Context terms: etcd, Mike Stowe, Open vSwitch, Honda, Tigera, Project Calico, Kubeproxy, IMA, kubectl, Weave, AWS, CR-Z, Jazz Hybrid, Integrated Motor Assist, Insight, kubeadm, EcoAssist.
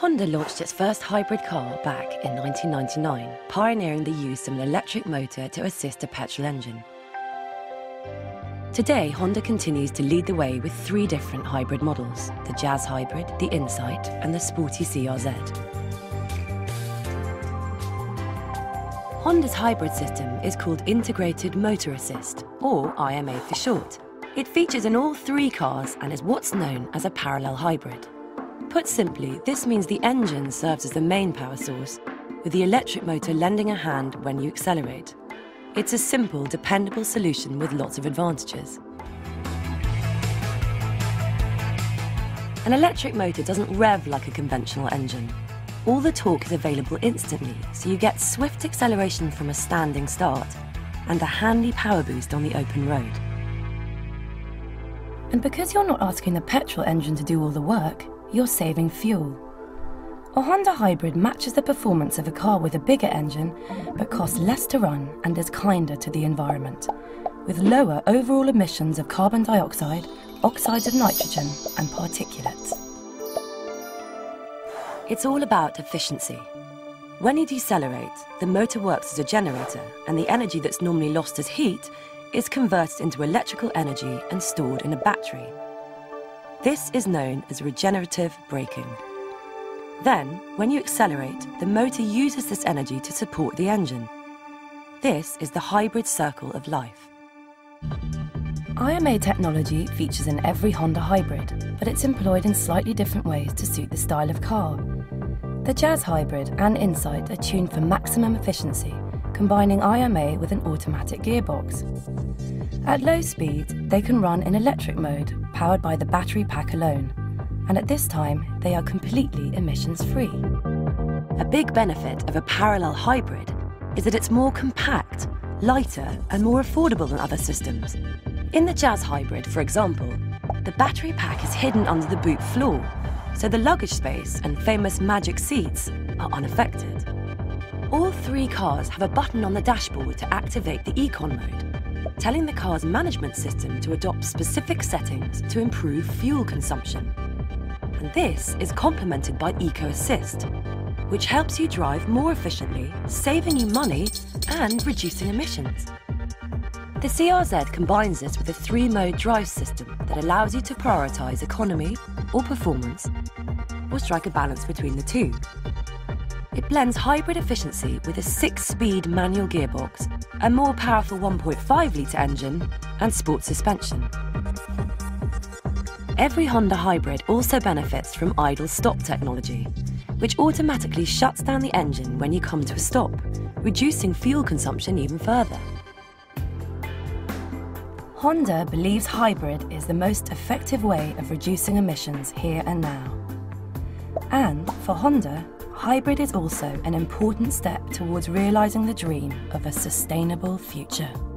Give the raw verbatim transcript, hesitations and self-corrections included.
Honda launched its first hybrid car back in nineteen ninety-nine, pioneering the use of an electric motor to assist a petrol engine. Today, Honda continues to lead the way with three different hybrid models, the Jazz Hybrid, the Insight, and the sporty C R Z. Honda's hybrid system is called Integrated Motor Assist, or I M A for short. It features in all three cars and is what's known as a parallel hybrid. Put simply, this means the engine serves as the main power source, with the electric motor lending a hand when you accelerate. It's a simple, dependable solution with lots of advantages. An electric motor doesn't rev like a conventional engine. All the torque is available instantly, so you get swift acceleration from a standing start and a handy power boost on the open road. And because you're not asking the petrol engine to do all the work, you're saving fuel. A Honda Hybrid matches the performance of a car with a bigger engine, but costs less to run and is kinder to the environment, with lower overall emissions of carbon dioxide, oxides of nitrogen and particulates. It's all about efficiency. When you decelerate, the motor works as a generator, and the energy that's normally lost as heat is converted into electrical energy and stored in a battery. This is known as regenerative braking. Then, when you accelerate, the motor uses this energy to support the engine. This is the hybrid circle of life. I M A technology features in every Honda Hybrid, but it's employed in slightly different ways to suit the style of car. The Jazz Hybrid and Insight are tuned for maximum efficiency, combining I M A with an automatic gearbox. At low speed, they can run in electric mode, powered by the battery pack alone. And at this time, they are completely emissions-free. A big benefit of a parallel hybrid is that it's more compact, lighter, and more affordable than other systems. In the Jazz Hybrid, for example, the battery pack is hidden under the boot floor, so the luggage space and famous magic seats are unaffected. All three cars have a button on the dashboard to activate the Econ mode, telling the car's management system to adopt specific settings to improve fuel consumption. And this is complemented by EcoAssist, which helps you drive more efficiently, saving you money and reducing emissions. The C R Z combines this with a three-mode drive system that allows you to prioritise economy or performance, or strike a balance between the two. It blends hybrid efficiency with a six-speed manual gearbox, a more powerful one point five litre engine, and sport suspension. Every Honda Hybrid also benefits from idle stop technology, which automatically shuts down the engine when you come to a stop, reducing fuel consumption even further. Honda believes hybrid is the most effective way of reducing emissions here and now. And for Honda, hybrid is also an important step towards realising the dream of a sustainable future.